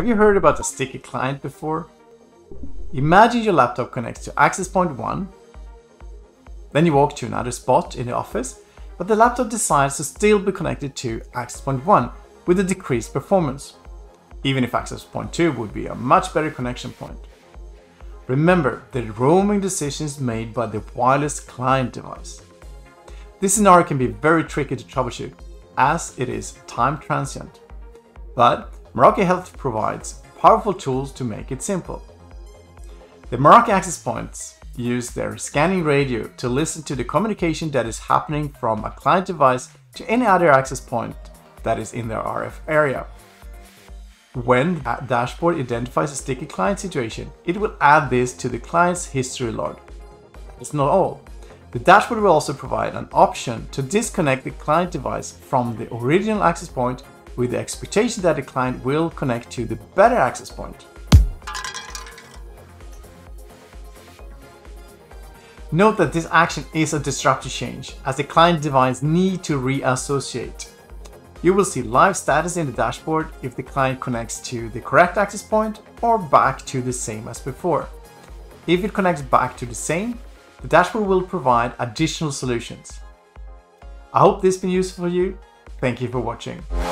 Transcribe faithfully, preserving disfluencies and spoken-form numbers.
Have you heard about the Sticky Client before? Imagine your laptop connects to access point one, then you walk to another spot in the office, but the laptop decides to still be connected to access point one with a decreased performance, even if access point two would be a much better connection point. Remember the roaming decisions made by the wireless client device. This scenario can be very tricky to troubleshoot, as it is time transient. But Meraki Health provides powerful tools to make it simple. The Meraki access points use their scanning radio to listen to the communication that is happening from a client device to any other access point that is in their R F area. When the dashboard identifies a sticky client situation, it will add this to the client's history log. It's not all. The dashboard will also provide an option to disconnect the client device from the original access point with the expectation that the client will connect to the better access point. Note that this action is a disruptive change, as the client device needs to reassociate. You will see live status in the dashboard if the client connects to the correct access point or back to the same as before. If it connects back to the same, the dashboard will provide additional solutions. I hope this has been useful for you. Thank you for watching.